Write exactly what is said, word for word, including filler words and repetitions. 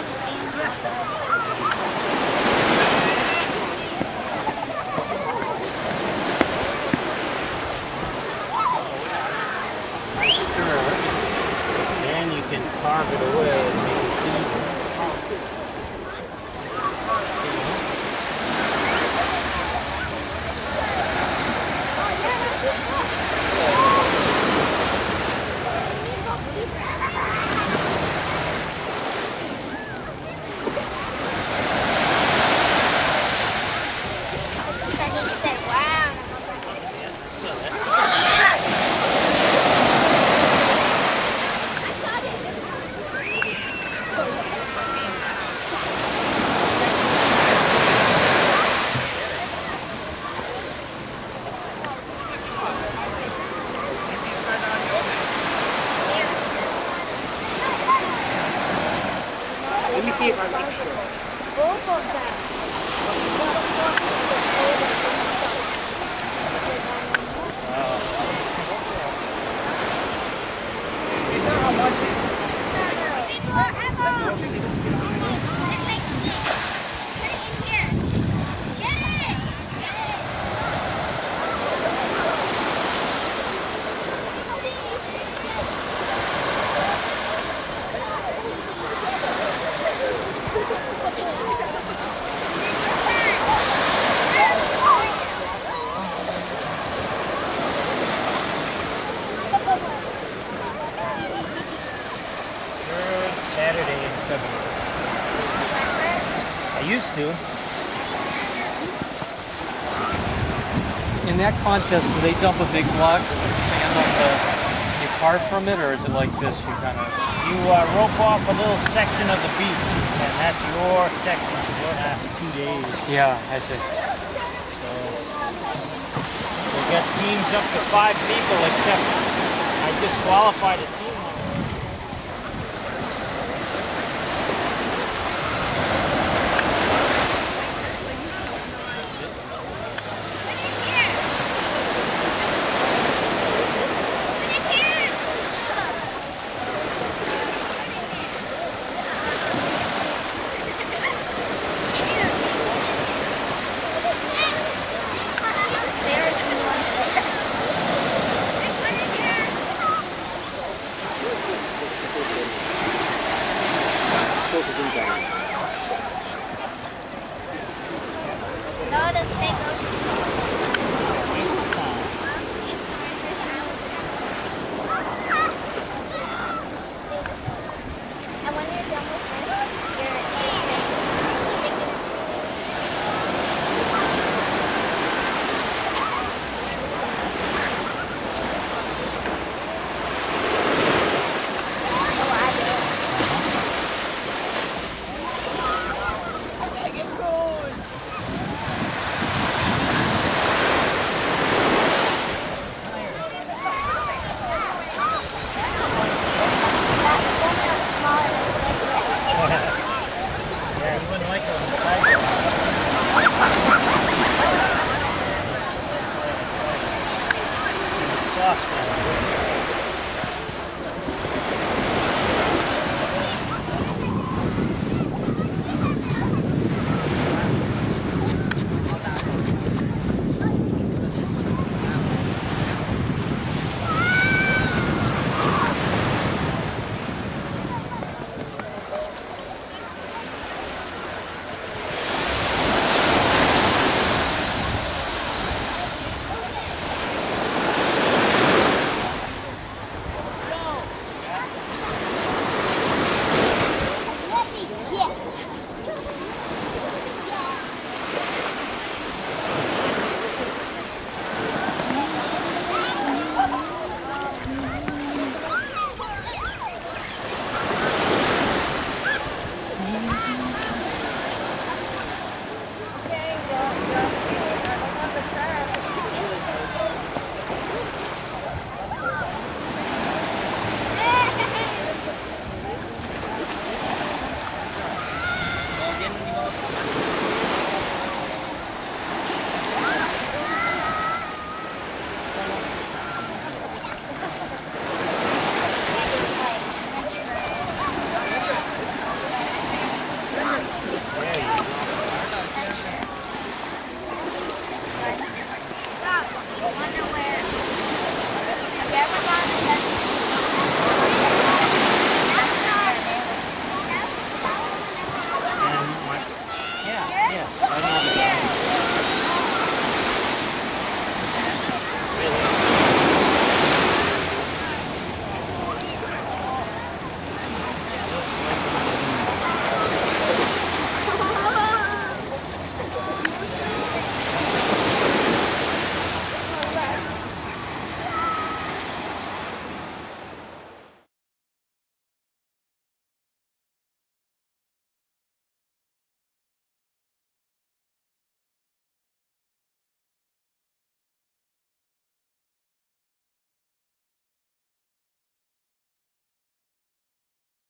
Then you can carve it away and make it deeper. Let me see if I make sure. Both of them. Wow. You know how much is? No, no. Put it in here. Get it! Get it! Used to. In that contest, do they dump a big block of sand on the, you carve from it, or is it like this? You kind of you uh, rope off a little section of the beach, and that's your section for the last two days. Yeah, I see. So we got teams up to five people, except I disqualified a team. Thank you.